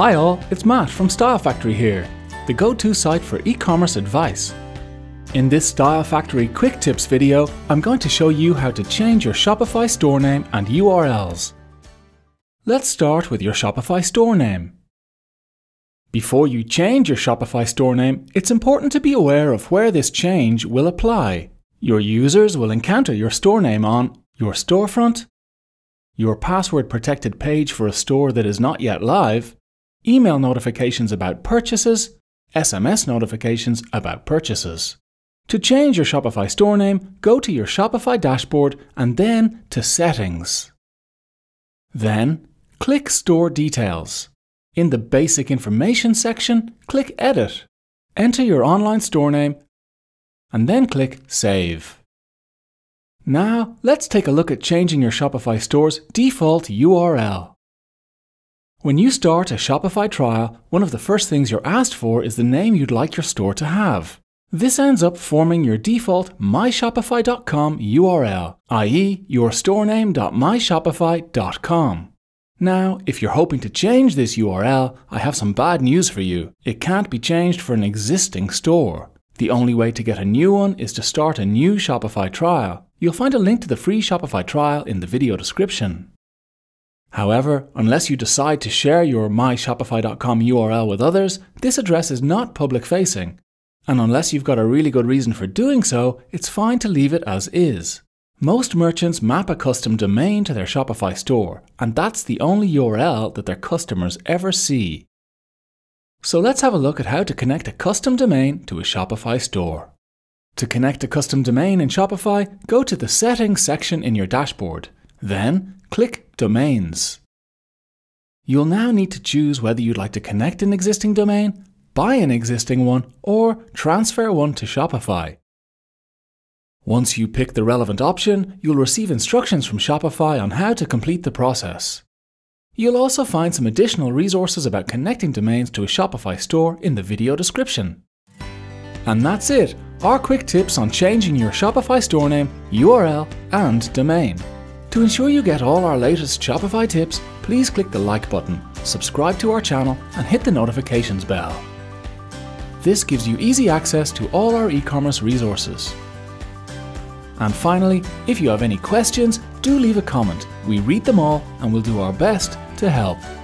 Hi all, it's Matt from Style Factory here, the go-to site for e-commerce advice. In this Style Factory Quick Tips video, I'm going to show you how to change your Shopify store name and URLs. Let's start with your Shopify store name. Before you change your Shopify store name, it's important to be aware of where this change will apply. Your users will encounter your store name on your storefront, your password-protected page for a store that is not yet live, email notifications about purchases, SMS notifications about purchases. To change your Shopify store name, go to your Shopify dashboard and then to Settings. Then, click Store Details. In the Basic Information section, click Edit. Enter your online store name and then click Save. Now, let's take a look at changing your Shopify store's default URL. When you start a Shopify trial, one of the first things you're asked for is the name you'd like your store to have. This ends up forming your default myshopify.com URL, i.e. yourstorename.myshopify.com. Now, if you're hoping to change this URL, I have some bad news for you. It can't be changed for an existing store. The only way to get a new one is to start a new Shopify trial. You'll find a link to the free Shopify trial in the video description. However, unless you decide to share your myshopify.com URL with others, this address is not public-facing, and unless you've got a really good reason for doing so, it's fine to leave it as is. Most merchants map a custom domain to their Shopify store, and that's the only URL that their customers ever see. So let's have a look at how to connect a custom domain to a Shopify store. To connect a custom domain in Shopify, go to the Settings section in your dashboard. Then, click Domains. You'll now need to choose whether you'd like to connect an existing domain, buy an existing one, or transfer one to Shopify. Once you pick the relevant option, you'll receive instructions from Shopify on how to complete the process. You'll also find some additional resources about connecting domains to a Shopify store in the video description. And that's it, our quick tips on changing your Shopify store name, URL, and domain. To ensure you get all our latest Shopify tips, please click the like button, subscribe to our channel, and hit the notifications bell. This gives you easy access to all our e-commerce resources. And finally, if you have any questions, do leave a comment. We read them all and we'll do our best to help.